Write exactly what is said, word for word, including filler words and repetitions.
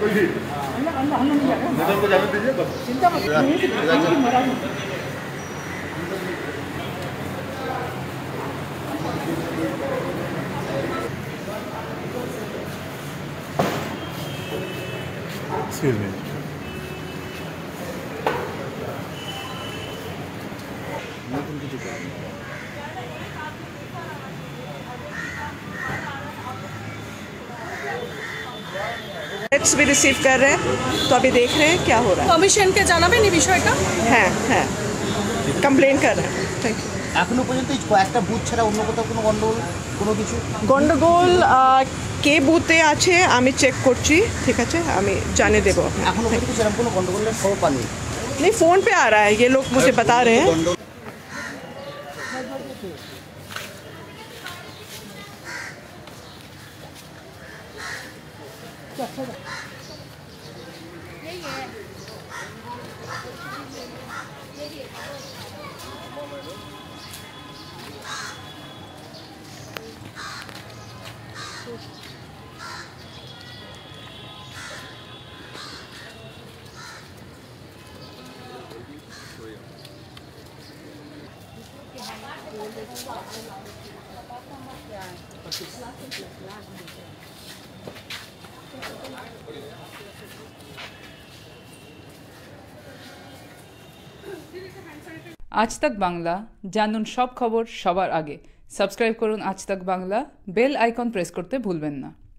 कोई भी मैडम को जाने दीजिए बस। चिंता मत एक्सक्यूज मी। मैं तुमको भी रिसीव कर रहे हैं तो अभी देख रहे हैं क्या हो रहा है। कमीशन के जाना भी नहीं का है है कंप्लेन कर रहे हैं। Thank you. এখনো পর্যন্ত কয়েকটা বুথ ছাড়া অন্য কোথাও কোনো গন্ডগোল কোনো কিছু গন্ডগোল কে বুথে আছে আমি চেক করছি। ঠিক আছে আমি জানিয়ে দেব। এখনো কিছু এরকম কোনো গন্ডগোলের খবর পাইনি। नहीं फोन पे आ रहा है ये लोग मुझे बता रहे हैं। आज तक बांगला जानून सब खबर सबार आगे। सबस्क्राइब करुन आज तक बांगला। बेल आइकन प्रेस करते भूलबेन ना।